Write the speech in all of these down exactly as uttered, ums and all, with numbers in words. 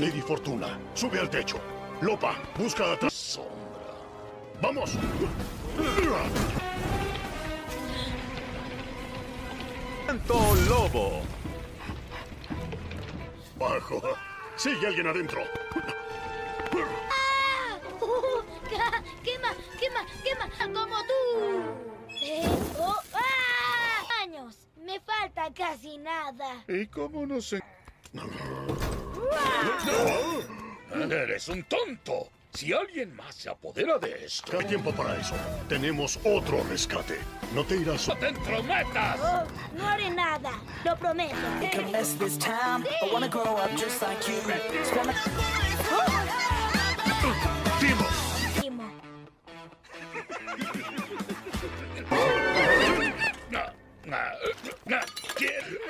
Lady Fortuna, sube al techo. Lopa, busca atrás. Sombra. ¡Vamos! ¡Santo lobo! Bajo. Sí, hay alguien adentro. ¡Ah! Uh, ¡Quema, quema, quema! ¡Como tú! Eh, oh, ¡Ah! ¡Años! Me falta casi nada. ¿Y cómo no se...? ¡No! ¡Eres un tonto! Si alguien más se apodera de esto... Hay tiempo para eso. Tenemos otro rescate. No te irás... ¡No te entrometas! Oh, no haré nada. Lo prometo. ¡Timo! ¡Timo!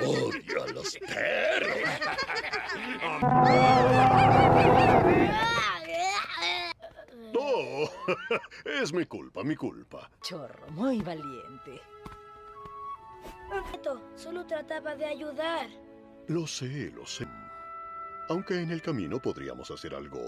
¡Odio a los perros! ¡No! Es mi culpa, mi culpa. Chorro, muy valiente. Solo trataba de ayudar. Lo sé, lo sé. Aunque en el camino podríamos hacer algo...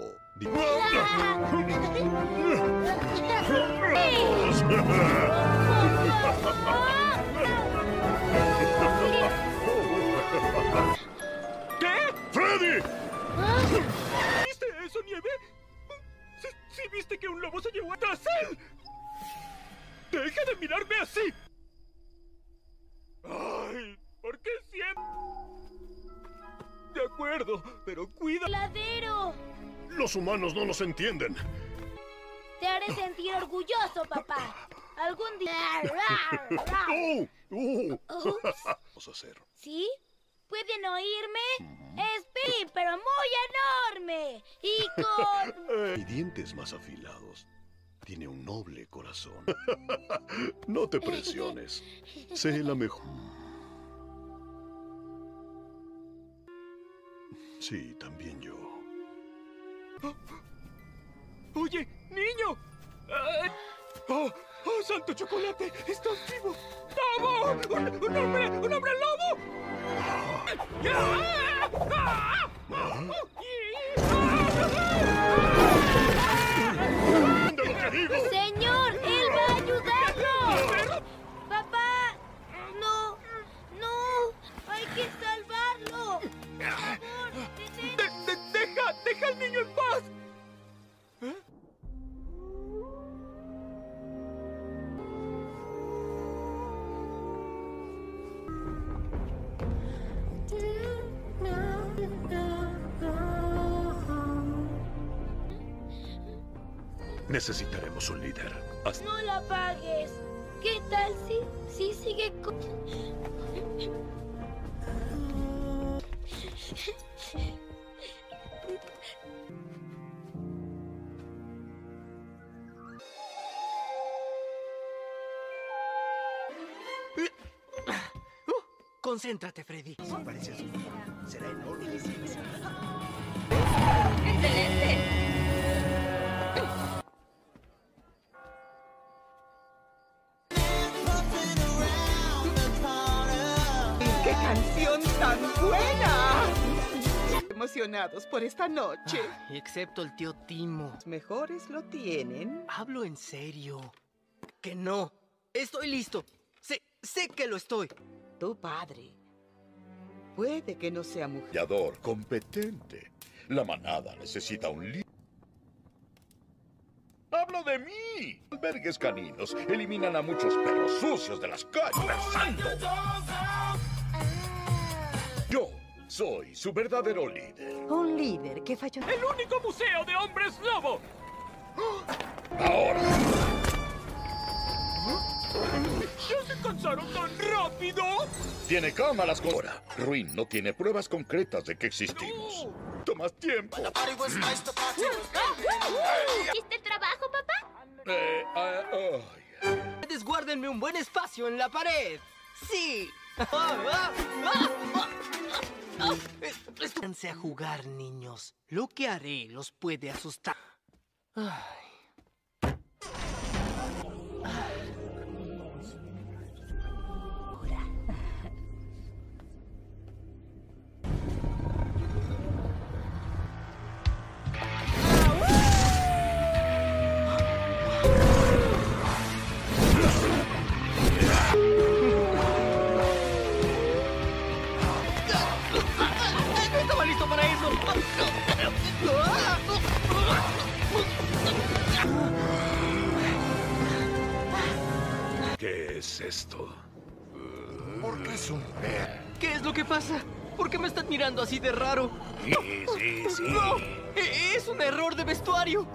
¿Qué? ¡Freddy! ¿Viste eso, Nieve? ¿Sí, sí viste que un lobo se llevó a él? ¡Deja de mirarme así! ¡Ay! ¿Por qué siempre...? De acuerdo, pero cuida... ¡Ladero! Los humanos no nos entienden. Te haré sentir orgulloso, papá. Algún día... ¡Oh! ¡Oh! Oops. Vamos a hacer. ¿Sí? ¿Pueden oírme? Es pin, pero muy enorme. Y con... Y dientes más afilados. Tiene un noble corazón. No te presiones. Sé la mejor. Sí, también yo. ¡Oye, niño! ¡Oh! ¡Oh, santo chocolate! ¡Estás vivo! ¡Lobo! ¡Un, un hombre! ¡Un hombre lobo! ¡Señor! ¡Él va a ayudarlo! ¡Papá! ¡No! ¡No! ¡Hay que salvarlo! ¡Por favor! ¡Detén! De, de, ¡Deja! ¡Deja al niño en paz! ¿Eh? Necesitaremos un líder. Hasta... No la apagues. ¿Qué tal si, si sigue con... Concéntrate, Freddy. Sí, parece eso. Será enorme. ¡Excelente! Emocionados por esta noche. Ay, excepto el tío Timo. ¿Los mejores lo tienen? Hablo en serio. Que no. Estoy listo. Sé, sé que lo estoy. Tu padre. Puede que no sea mujer. Leador competente. La manada necesita un líder. ¡Hablo de mí! Albergues caninos eliminan a muchos perros sucios de las calles. ¡Santo! Yo. Soy su verdadero líder. Un líder que falló... ¡El único museo de hombres lobo! ¡Ahora! ¿Ya se cansaron tan rápido? Tiene cámaras con... Ahora, Ruin no tiene pruebas concretas de que existimos. No. ¡Tomas tiempo! ¿Hiciste el trabajo, papá? Eh, uh, oh, yeah. Desguárdenme un buen espacio en la pared. ¡Sí! Pónganse a jugar, niños. Lo que haré los puede asustar. Ay. es esto? ¿Por qué sonríe? ¿Qué es lo que pasa? ¿Por qué me están mirando así de raro? Sí, sí, sí. ¡No! ¡Es un error de vestuario!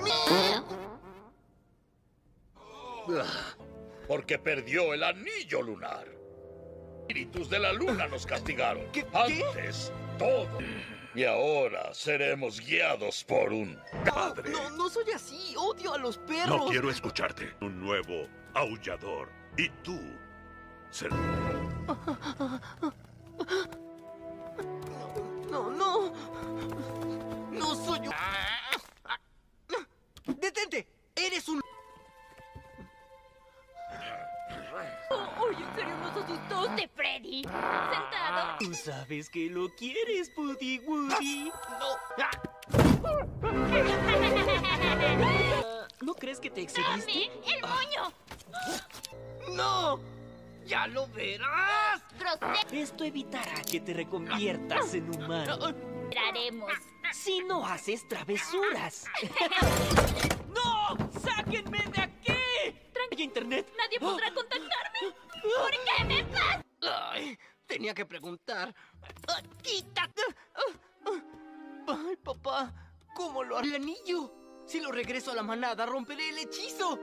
Porque perdió el anillo lunar. Los espíritus de la luna nos castigaron. ¿Qué? Antes, todo. Y ahora seremos guiados por un padre. No, no, no soy así. Odio a los perros. No quiero escucharte. Un nuevo aullador. Y tú, ser... No, no, no soy yo. ¡Detente! ¡Eres un... Oh, oye, en serio, nos asustaste, Freddy. Sentado. Tú sabes que lo quieres, Buddy Woody. No. uh, ¿No crees que te exhibiste? ¡El moño! ¡No! ¡Ya lo verás! Esto evitará que te reconviertas en humano. Haremos. Si no haces travesuras. ¡No! ¡Sáquenme de aquí! Tranquilo, internet. Nadie podrá contactarme. ¿Por qué me pasa? Ay, tenía que preguntar. Ah, ¡quítate! Ay, papá, ¿cómo lo haré el anillo? Si lo regreso a la manada, romperé el hechizo.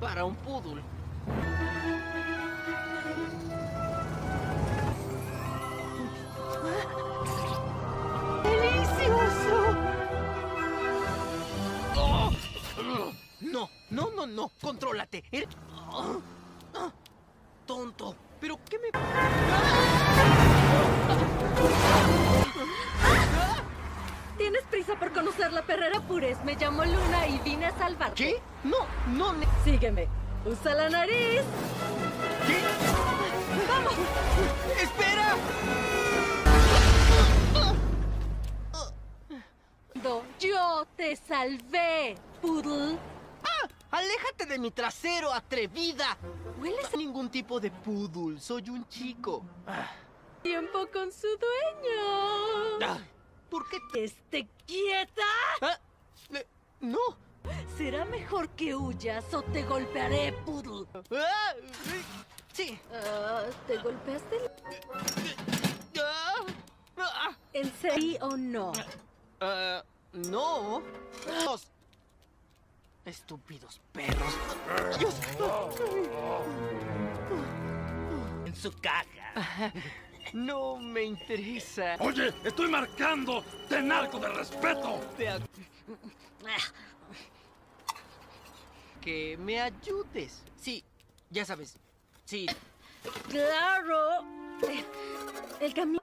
Para un poodle. ¡Delicioso! ¡Oh! No, no, no, no. Contrólate. Er... Oh. Ah. Tonto. ¿Pero qué me... ¡Ah! ¿Tienes prisa por conocer la perrera Pures? Me llamo Luna y vine a salvarte. ¿Qué? No, no. Ne Sígueme. Usa la nariz. ¿Qué? ¡Vamos! ¡Espera! Do, yo te salvé, Poodle. ¡Ah! ¡Aléjate de mi trasero, atrevida! ¿Hueles a ningún tipo de Poodle? Soy un chico. Ah. Tiempo con su dueño. Ah. ¿Por qué te esté quieta? ¿Ah? Eh, no. Será mejor que huyas o te golpearé, Poodle. Ah, sí. Uh, ¿Te golpeaste? ¿En serio o no? Uh, no. Los estúpidos perros. Dios. En su caja. No me interesa. Oye, estoy marcando. Ten algo de respeto. Que me ayudes. Sí, ya sabes. Sí. Claro. El camino.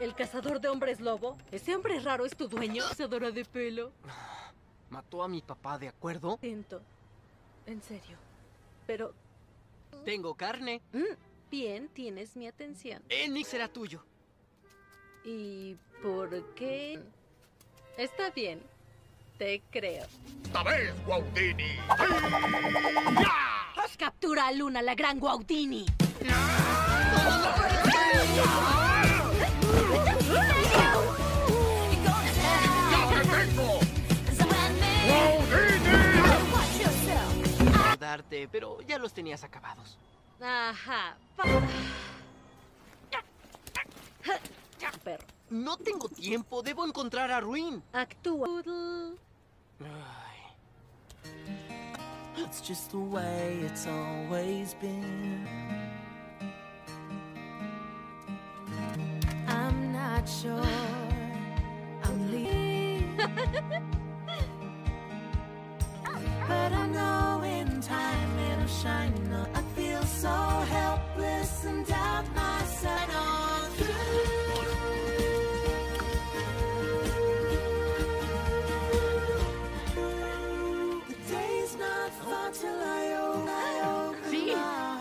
El cazador de hombres lobo. Ese hombre raro es tu dueño. Cazadora de pelo. Mató a mi papá, ¿de acuerdo? Siento. En serio. Pero... Tengo carne. Mm, bien, tienes mi atención. Enix será tuyo. ¿Y por qué? Está bien. Te creo. ¡Esta vez, Gaudini! ¡Captura a Luna, la gran Gaudini! Pero ya los tenías acabados. Ajá. Perro. No tengo tiempo. Debo encontrar a Ruin. Actúa. It's just the way it's always been. I'm not sure. I'm leaving. But I know in time it'll shine up. I feel so helpless and doubt myself on through. The day's not far till I open my eyes. Sí,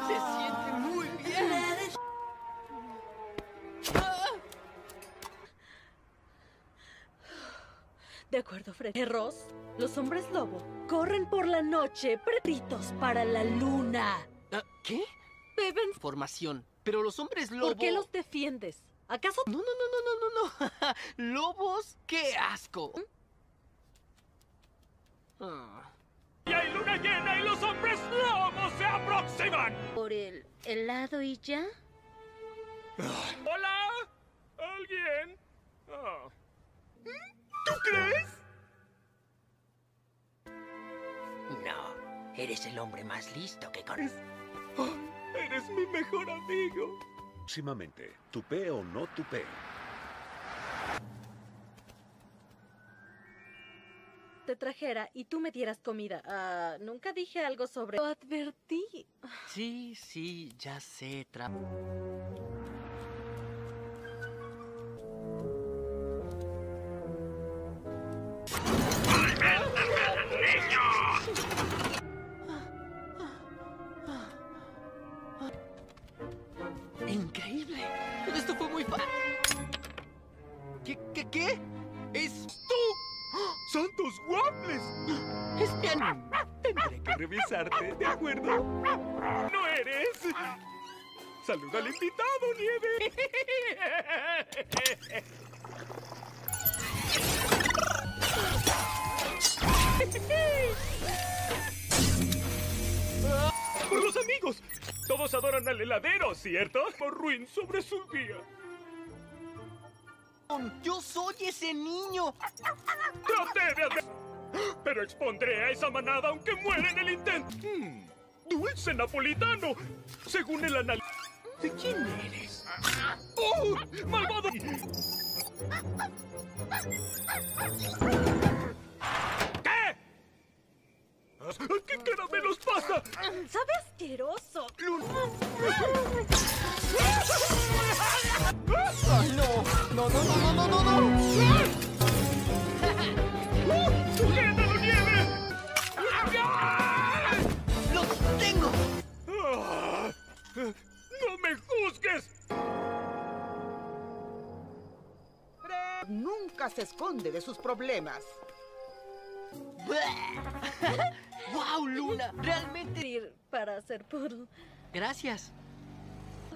se siente muy bien. recuerdo, Freddy. Perros, los hombres lobo, corren por la noche, perritos para la luna. ¿Qué? Beben formación. Pero los hombres lobo... ¿Por qué los defiendes? ¿Acaso...? No, no, no, no, no, no, no. ¿Lobos? ¡Qué asco! ¿Mm? Ah. ¡Y hay luna llena y los hombres lobos se aproximan! ¿Por el helado y ya? ¡Hola! ¿Alguien? Oh. ¿Tú crees? No, eres el hombre más listo que conoces. Oh, ¡eres mi mejor amigo! Próximamente, tupé o no tupé. Te trajera y tú me dieras comida. Uh, nunca dije algo sobre... Lo advertí. Sí, sí, ya sé. Tra... ¡Increíble! ¡Esto fue muy fácil! ¿Qué? ¿Qué? ¿Qué? ¡Es tú! ¡Santos waffles! ¡Es mi anime! Tendré que revisarte, ¿de acuerdo? ¡No eres! ¡Saluda al invitado, Nieve! ¡Por los amigos! Todos adoran al heladero, ¿cierto? Por Ruin sobre su guía. ¡Yo soy ese niño! ¡Traté de hacer! Pero expondré a esa manada aunque muera en el intento. Mm, ¡Dulce napolitano! Según el análisis... ¿De quién eres? ¡Oh! ¡Malvado! ¿Qué caramelos pasa? ¡Sabe asqueroso! ¡Ay, no! ¡No, no, no, no, no, no! no. ¡Uh! ¡Sujétalo, Nieve! ¡Lo tengo! Ah, ¡no me juzgues! Nunca se esconde de sus problemas. ¡Wow, Luna! Realmente ir para hacer puro. Gracias.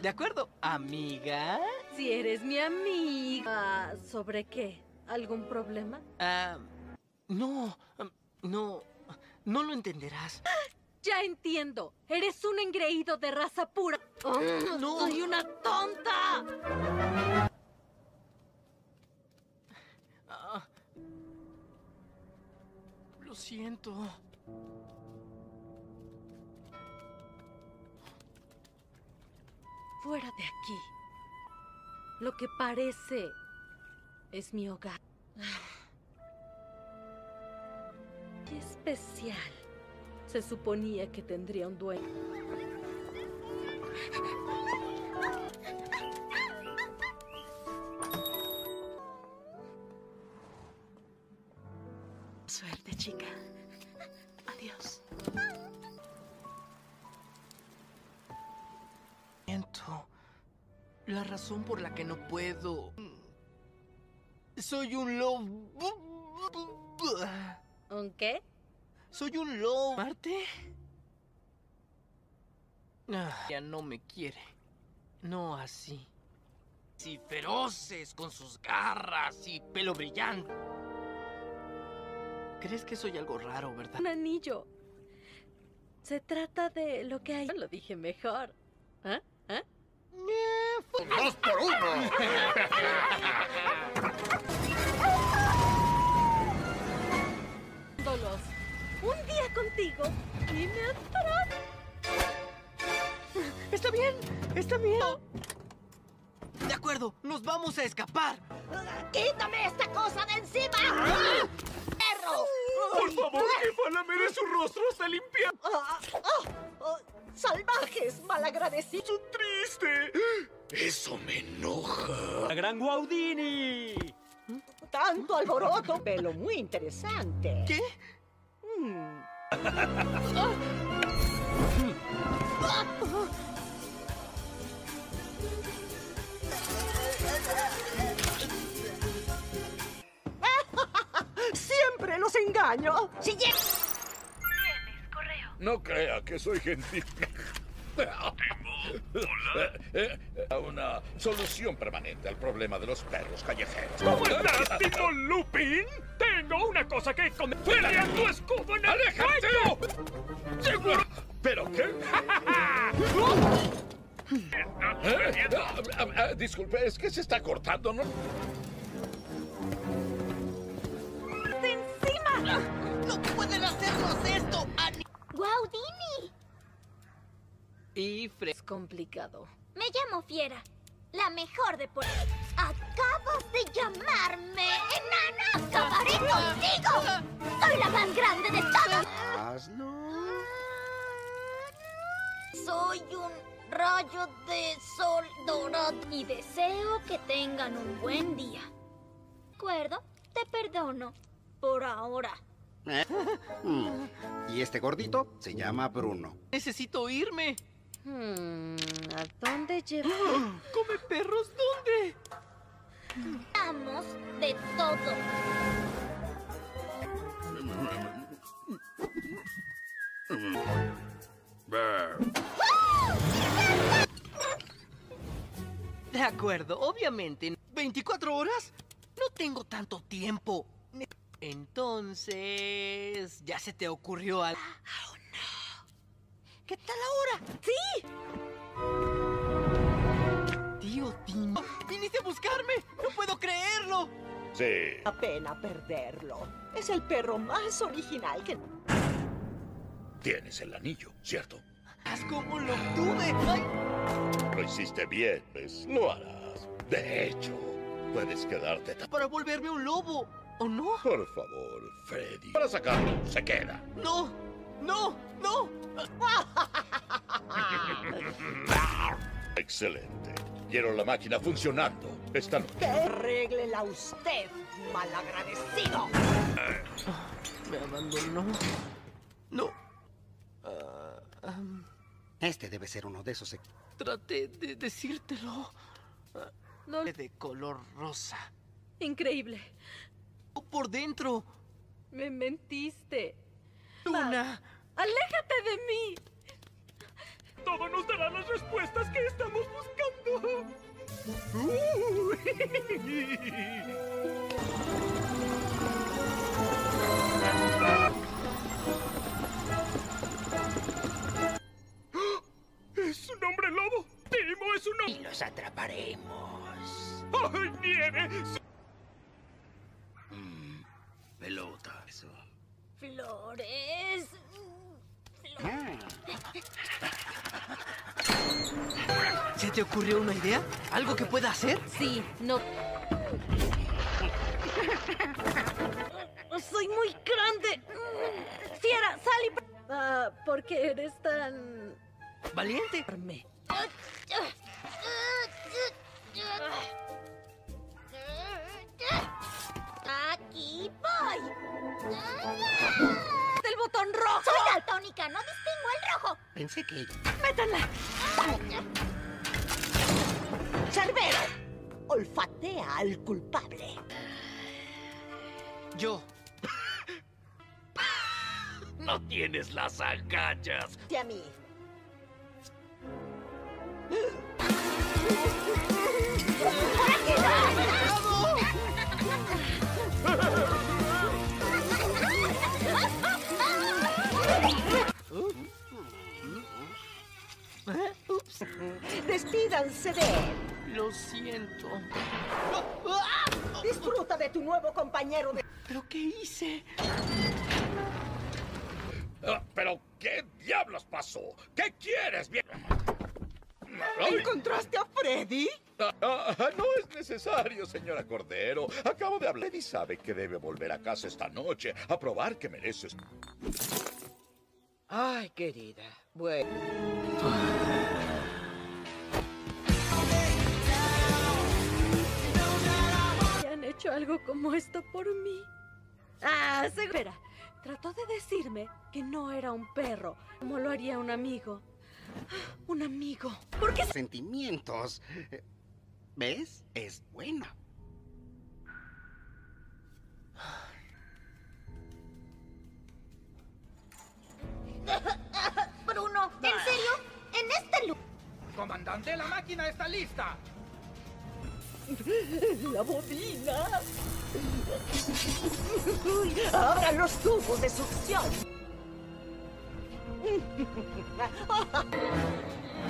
De acuerdo, amiga. Si eres mi amiga. Uh, ¿Sobre qué? ¿Algún problema? Ah, uh, no, no, no lo entenderás. Ya entiendo. Eres un engreído de raza pura. Oh, no. Soy una tonta. Lo siento. Fuera de aquí. Lo que parece es mi hogar. Qué especial. Se suponía que tendría un dueño. Suerte, chica. Adiós. Siento. La razón por la que no puedo... Soy un lobo... ¿Un qué? Soy un lobo... ¿Marte? Ah, ya no me quiere. No así. Si feroces con sus garras y pelo brillante. ¿Crees que soy algo raro, verdad? Un anillo. Se trata de lo que hay. Lo dije mejor. ¿Ah? ¿Ah? ¡Dos por uno! Dolos. Un día contigo y me atrás. Está bien, está bien. De acuerdo, nos vamos a escapar. ¡Quítame esta cosa de encima! ¡Ah! Por favor, jefa, lameré su rostro hasta limpiar. Oh, oh, oh, salvajes, malagradecidos. Son triste. Eso me enoja. La gran Gaudini. Tanto alboroto, pelo muy interesante. ¿Qué? Mm. ¡Sí! siempre los engaño. Si lleg... Tienes correo. No crea que soy gentil. Timo, hola. Eh, eh, una solución permanente al problema de los perros callejeros. ¿Cómo estás, Tito Lupin? Tengo una cosa que comer. ¡Fuera tu escudo en el ¡Aléjate! Cuello! ¡Seguro! ¿Pero qué? ¿Eh? Ah, ah, disculpe, es que se está cortando, ¿no? ¡De encima! ¡No pueden hacernos esto! ¡Gaudini! Y Freddy. Es complicado. Me llamo Fiera, la mejor de por... ¡Acabas de llamarme! ¡Enana! ¡Acabaré contigo! ¡Soy la más grande de todos! ¡Hazlo! Soy un rayo de sol dorado y deseo que tengan un buen día. ¿De acuerdo? Te perdono. Por ahora. Y este gordito se llama Bruno. Necesito irme. Hmm, ¿a dónde llevo? ¡Oh! ¡Come perros! ¿Dónde? Vamos de todo. De acuerdo, obviamente. ¿veinticuatro horas? No tengo tanto tiempo. Entonces... ¿Ya se te ocurrió algo? ¡Oh, no! ¿Qué tal ahora? ¡Sí! Tío Timo, viniste a buscarme. ¡No puedo creerlo! Sí. A pena perderlo. Es el perro más original que... Tienes el anillo, ¿cierto? ¡Es como lo obtuve! ¡Ay! Lo hiciste bien, pues lo harás. De hecho, puedes quedarte... Para volverme un lobo, ¿o no? Por favor, Freddy. Para sacarlo, se queda. ¡No! ¡No! ¡No! Excelente. Quiero la máquina funcionando. Esta noche. Arréglela usted, malagradecido. Me abandonó. No. Uh, um, este debe ser uno de esos. Traté de decírtelo. Uh, no. De color rosa. Increíble. Oh, por dentro. Me mentiste. Luna. ¡Aléjate de mí! Todo nos dará las respuestas que estamos buscando. Uh. ¡Es un hombre lobo! ¡Timo es un hombre! ¡Y los atraparemos! ¡Ay, nieve! Mm, pelota, eso. Flores... ¿Se te ocurrió una idea? ¿Algo que pueda hacer? Sí, no... Soy muy grande. Fiera, sal y... Uh, ¿Por qué eres tan... valiente? Aquí voy. ¡El botón rojo! Soy daltónica, no distingo el rojo. Pensé que... ¡Métanla! ¡Cerbero! Olfatea al culpable. Yo. No tienes las agallas. Y a mí. ¡Por aquí no! ¿Eh? Ups. Despídanse de él. Lo siento. Disfruta de tu nuevo compañero de... ¿Pero qué hice? Ah, ¿pero qué diablos pasó? ¿Qué quieres, bien? ¿Encontraste a Freddy? Ah, ah, no es necesario, señora Cordero. Acabo de hablar. Freddy sabe que debe volver a casa esta noche a probar que mereces... Ay, querida. Bueno. Han hecho algo como esto por mí. Ah, segura. Trató de decirme que no era un perro, como lo haría un amigo. Un amigo. ¿Por qué? Sentimientos. ¿Ves? Es bueno. importante, la máquina está lista. ¡La bobina! ¡Ahora los tubos de succión!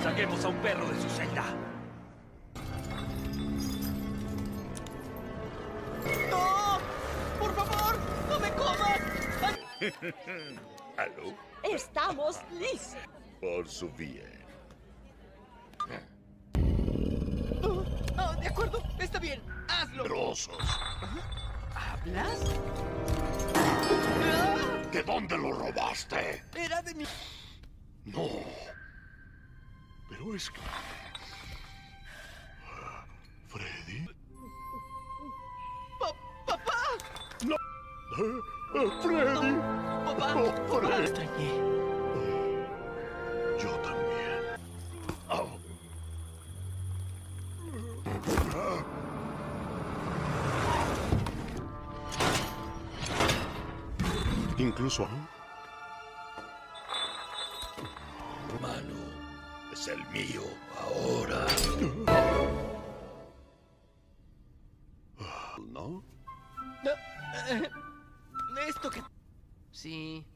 ¡Saquemos a un perro de su celda! ¡No! ¡Por favor! ¡No me comas! ¿Aló? ¡Estamos listos! Por su bien. Oh, oh, de acuerdo, está bien, hazlo. Trozos. ¿Ah? ¿Hablas? ¿De dónde lo robaste? Era de mi... No. Pero es que... ¿Freddy? ¡Papá! ¡No! ¡Freddy! No. ¡Papá! ¡Oh, Freddy! ¡Papá! Extrañé. Yo también. Oh. Incluso aún. Hermano, es el mío ahora. ¿No? No. Esto que... Sí,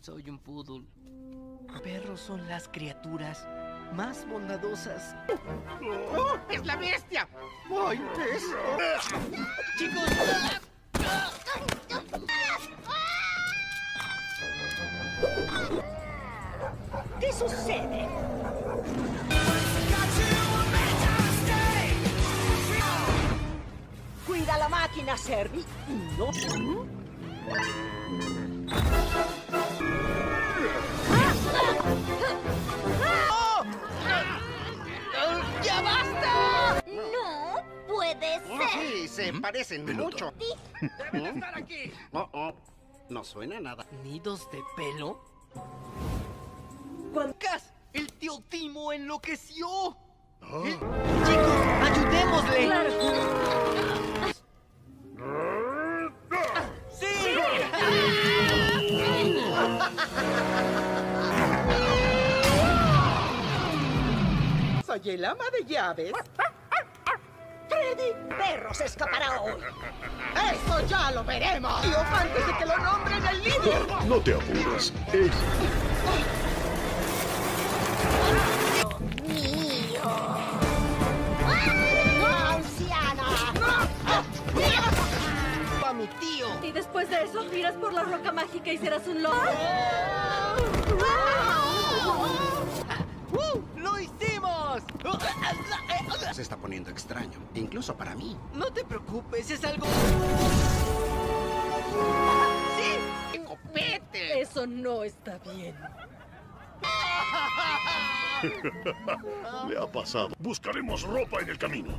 soy un poodle. Perros son las criaturas más bondadosas. ¡Oh, es la bestia! ¡Ay, pez! ¡Chicos! ¿Qué sucede? Cuida la máquina, Servi. No. ¡Oh! ¡Ya basta! No puede ser. Oh, sí, se parecen mucho. Deben estar aquí. Oh, oh. No suena nada. ¿Nidos de pelo? ¡Juancas! ¡El tío Timo enloqueció! Oh. ¿Eh? ¡Chicos, ayudémosle! Claro. Ah, ¡sí! Soy el ama de llaves. ¡Freddy! ¡Perro se escapará hoy! ¡Eso ya lo veremos! ¡Tío, antes de que lo nombren el líder! No te apures, es... ¡Mío! ¡Ah! ¡Anciana! ¡No! ¡A mi tío! Y después de eso, miras por la roca mágica y serás un lobo. ¡Lo hicimos! Se está poniendo extraño, incluso para mí. No te preocupes, es algo... ¡Sí! ¡Copete! Eso no está bien. Le ha pasado. Buscaremos ropa en el camino.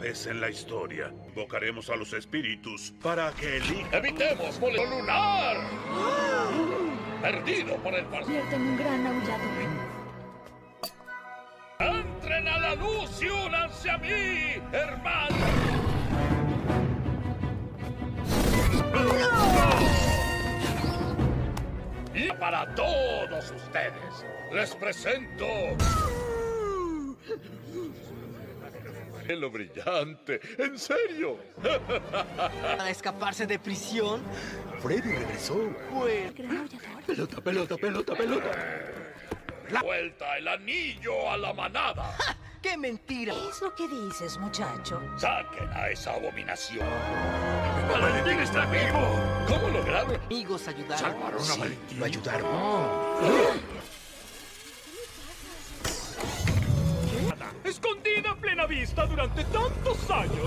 Vez en la historia, invocaremos a los espíritus para que elijan. ¡Evitemos boleto lunar! ¡Ah! Perdido por el partido. Pierden un gran aullado. ¡Entren a la luz y únanse a mí, hermano! ¡No! Y para todos ustedes, les presento... Lo brillante, en serio. ¿A escaparse de prisión? Freddy regresó. Pues... Pelota, pelota, pelota, pelota. La... Vuelta el anillo a la manada. ¡Ja! ¡Qué mentira! ¿Qué es lo que dices, muchacho? Saquen a esa abominación. ¡Valentín está vivo! ¿Cómo lograron? Amigos ayudaron. Salvaron a Valentín. Lo ayudaron. ¿Eh? Escondida a plena vista durante tantos años.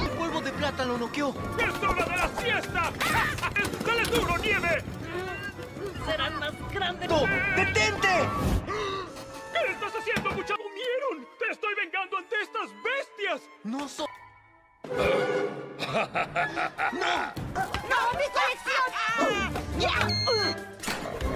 El polvo de plata lo noqueó. ¡Es hora de la fiesta! ¡Dale duro, nieve! ¡Serán más grandes! ¡Tú! ¡Detente! ¿Qué estás haciendo, muchacho? ¡Comieron! ¡Te estoy vengando ante estas bestias! ¡No soy! ¡No! ¡No, mi colección! ¡Ah! ¡Ya!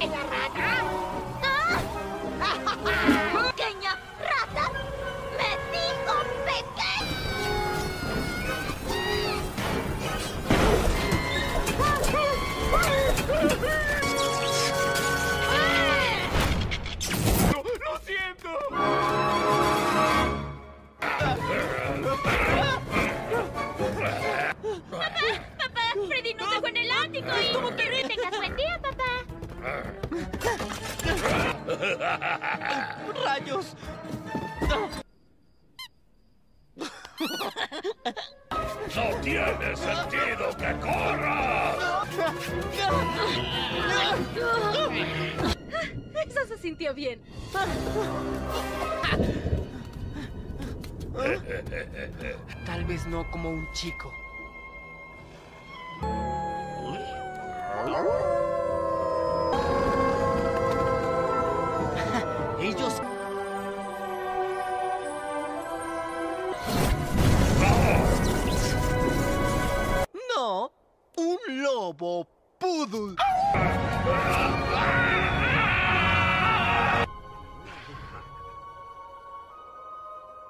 ¿En la rata? ¡Pequeña rata! ¡Me dijo pequeña! Freddy nos dejó en el ático y... ¿Cómo que Ruin? Tengas buen día, papá. ¡Rayos! ¡No tiene sentido que corras! Eso se sintió bien. Tal vez no como un chico. Ellos... No, un lobo poodle.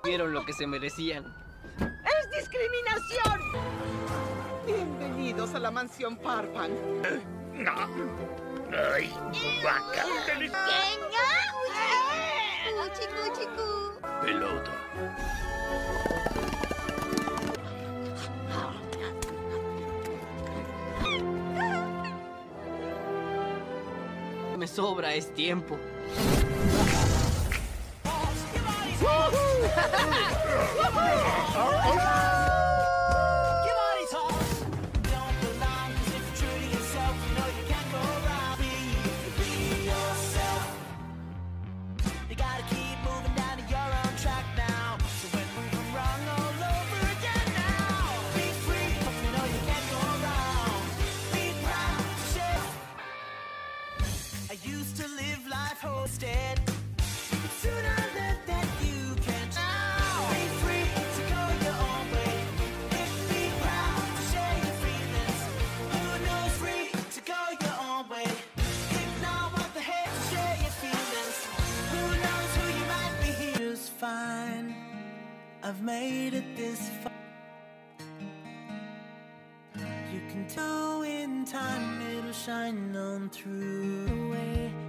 Vieron lo que se merecían. ¡Es discriminación! Bienvenidos a la mansión Parpan. No. Ay, vaca. ¡Venga! ¡Cuchi, cuchi, cu! Pelota. Me sobra es tiempo. Made it this far. You can tell in time it'll shine on through the way.